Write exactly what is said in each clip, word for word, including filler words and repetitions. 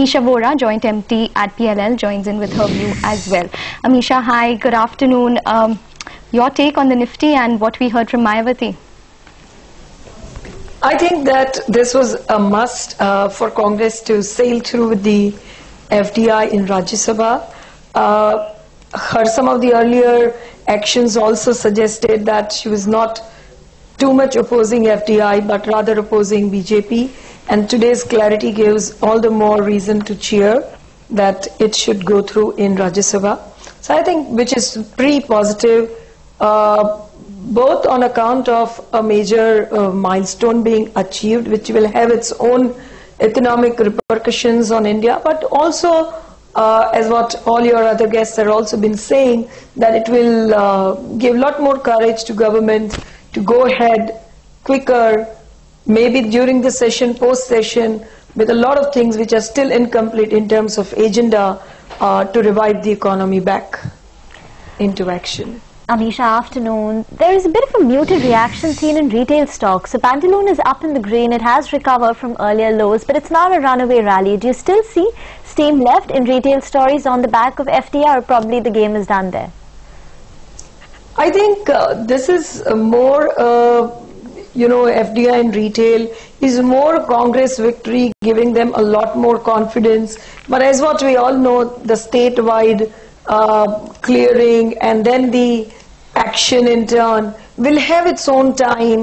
Amisha Vora, Joint M P at P L L, joins in with her view as well. Amisha, hi, good afternoon. Um, your take on the Nifty and what we heard from Mayawati? I think that this was a must uh, for Congress to sail through with the F D I in Rajya Sabha. Uh, her, some of the earlier actions also suggested that she was not too much opposing F D I but rather opposing B J P, and today's clarity gives all the more reason to cheer that it should go through in Rajya Sabha. So I think which is pretty positive, uh, both on account of a major uh, milestone being achieved which will have its own economic repercussions on India, but also Uh, as what all your other guests have also been saying, that it will uh, give a lot more courage to government to go ahead quicker, maybe during the session, post-session, with a lot of things which are still incomplete in terms of agenda uh, to revive the economy back into action. Amisha, afternoon. There is a bit of a muted reaction seen in retail stocks. So Pantaloons is up in the green. It has recovered from earlier lows, but it's not a runaway rally. Do you still see steam left in retail stories on the back of F D I, or probably the game is done there? I think uh, this is more, uh, you know, F D I in retail is more Congress victory, giving them a lot more confidence. But as what we all know, the statewide uh, clearing and then the action in turn will have its own time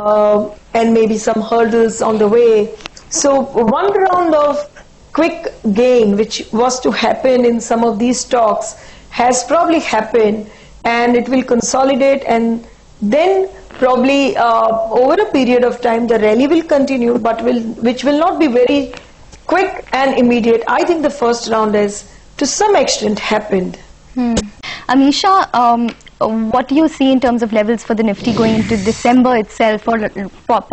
uh, and maybe some hurdles on the way. So one round of quick gain which was to happen in some of these stocks has probably happened, and it will consolidate, and then probably uh, over a period of time the rally will continue, but will which will not be very quick and immediate. I think the first round is to some extent happened. Hmm. Amisha, um, what do you see in terms of levels for the Nifty going into December itself, or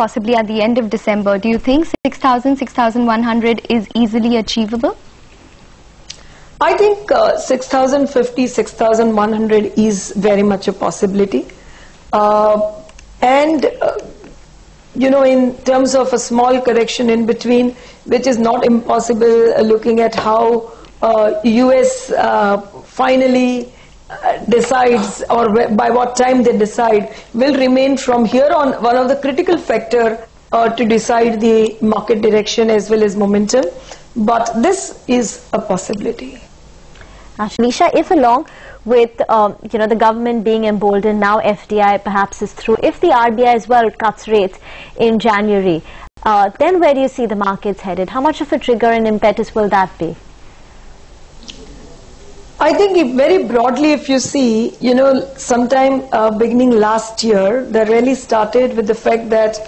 possibly at the end of December? Do you think six thousand, six thousand one hundred is easily achievable? I think uh, six thousand fifty, six thousand one hundred is very much a possibility. Uh, and, uh, you know, in terms of a small correction in between, which is not impossible, uh, looking at how uh, U S uh, finally decides, or by what time they decide, will remain from here on one of the critical factor uh, to decide the market direction as well as momentum. But this is a possibility. Amisha, if along with um, you know, the government being emboldened now, F D I perhaps is through, if the R B I as well cuts rates in January, uh, then where do you see the markets headed? How much of a trigger and impetus will that be? I think if very broadly, if you see, you know, sometime uh, beginning last year, the rally started with the fact that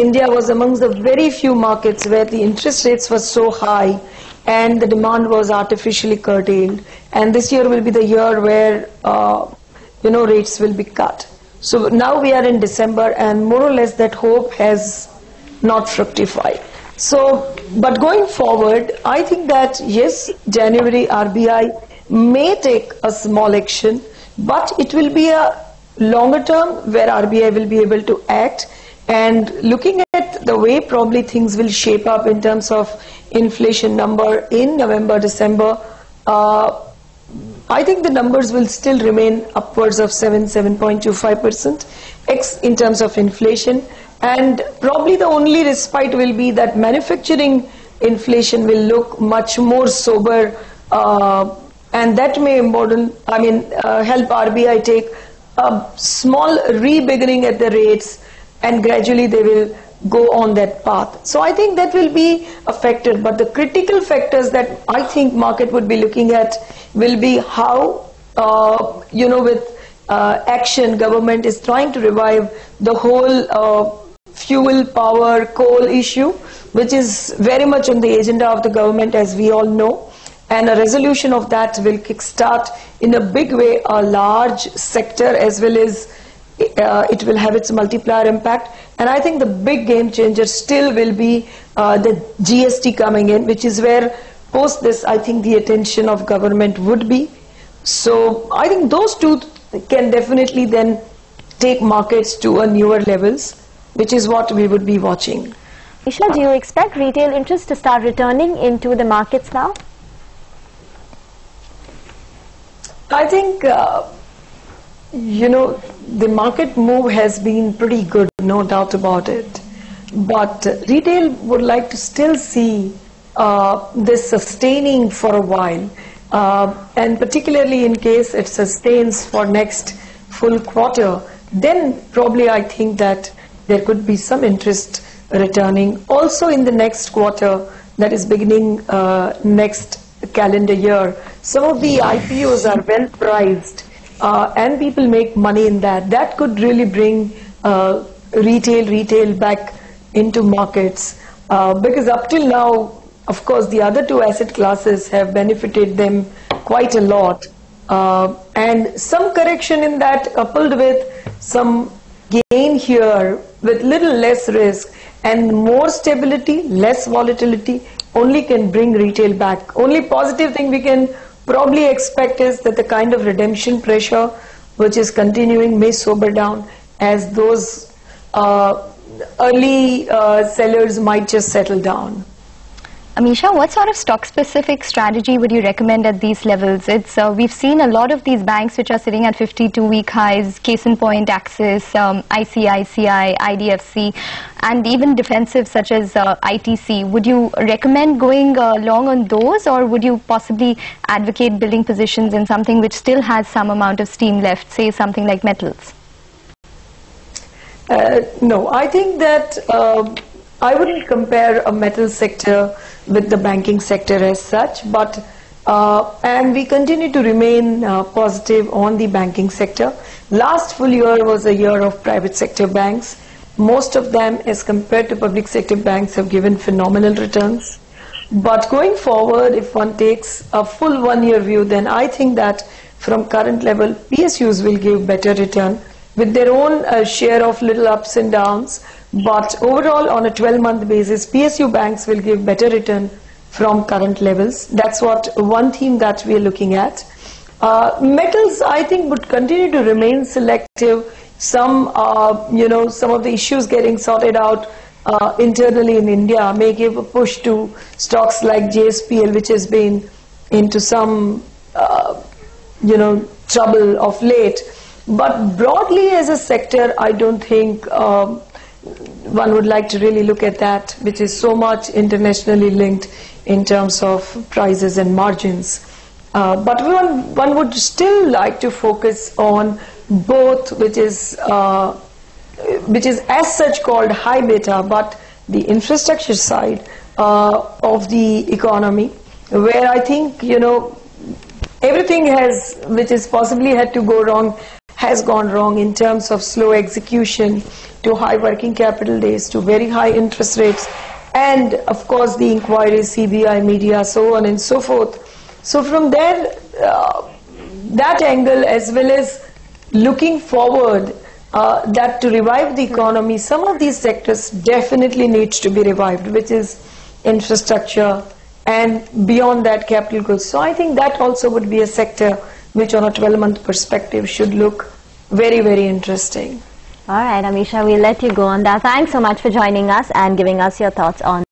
India was amongst the very few markets where the interest rates were so high and the demand was artificially curtailed. And this year will be the year where, uh, you know, rates will be cut. So now we are in December, and more or less that hope has not fructified. So, but going forward, I think that, yes, January R B I may take a small action, but it will be a longer term where R B I will be able to act. And looking at the way probably things will shape up in terms of inflation number in November, December, uh, I think the numbers will still remain upwards of seven, seven point two five percent ex in terms of inflation. And probably the only respite will be that manufacturing inflation will look much more sober, uh, and that may embolden, I mean, uh, help R B I take a small re-beginning at the rates, and gradually they will go on that path. So I think that will be a factor. But the critical factors that I think market would be looking at will be how, uh, you know, with uh, action, government is trying to revive the whole uh, fuel, power, coal issue, which is very much on the agenda of the government, as we all know. And a resolution of that will kickstart in a big way a large sector, as well as uh, it will have its multiplier impact. And I think the big game changer still will be uh, the G S T coming in, which is where post this I think the attention of government would be. So I think those two can definitely then take markets to a newer levels, which is what we would be watching. Isha, do you expect retail interest to start returning into the markets now? I think, uh, you know, the market move has been pretty good, no doubt about it. But retail would like to still see uh, this sustaining for a while. Uh, and particularly in case it sustains for next full quarter, then probably I think that there could be some interest returning also in the next quarter, that is beginning uh, next calendar year. Some of the I P Os are well priced uh, and people make money in that. That could really bring uh, retail retail back into markets, uh, because up till now, of course, the other two asset classes have benefited them quite a lot, uh, and some correction in that coupled with some gain here with little less risk and more stability, less volatility, only can bring retail back. Only positive thing we can probably expect is that the kind of redemption pressure which is continuing may sober down, as those uh, early uh, sellers might just settle down. Amisha, what sort of stock-specific strategy would you recommend at these levels? It's uh, we've seen a lot of these banks which are sitting at fifty-two week highs, case in point, Axis, um, I C I C I, I D F C, and even defensive such as uh, I T C. Would you recommend going uh, long on those, or would you possibly advocate building positions in something which still has some amount of steam left, say something like metals? Uh, no, I think that... Uh I wouldn't compare a metal sector with the banking sector as such, but uh, and we continue to remain uh, positive on the banking sector. Last full year was a year of private sector banks. Most of them, as compared to public sector banks, have given phenomenal returns. But going forward, if one takes a full one-year view, then I think that from current level, P S Us will give better return, with their own uh, share of little ups and downs, but overall on a twelve month basis, P S U banks will give better return from current levels. That's what one theme that we are looking at. Uh, metals, I think, would continue to remain selective. Some, uh, you know, some of the issues getting sorted out uh, internally in India may give a push to stocks like J S P L, which has been into some, uh, you know, trouble of late. But broadly as a sector, I don't think um, one would like to really look at that, which is so much internationally linked in terms of prices and margins. Uh, but one, one would still like to focus on both, which is, uh, which is as such called high beta, but the infrastructure side uh, of the economy, where I think, you know, everything has, which is possibly had to go wrong, has gone wrong in terms of slow execution, to high working capital days, to very high interest rates, and of course the inquiries, C B I, media, so on and so forth. So from there, uh, that angle, as well as looking forward, uh, that to revive the economy, some of these sectors definitely needs to be revived, which is infrastructure, and beyond that, capital goods. So I think that also would be a sector which on a twelve month perspective should look very, very interesting. All right, Amisha, we'll let you go on that. Thanks so much for joining us and giving us your thoughts on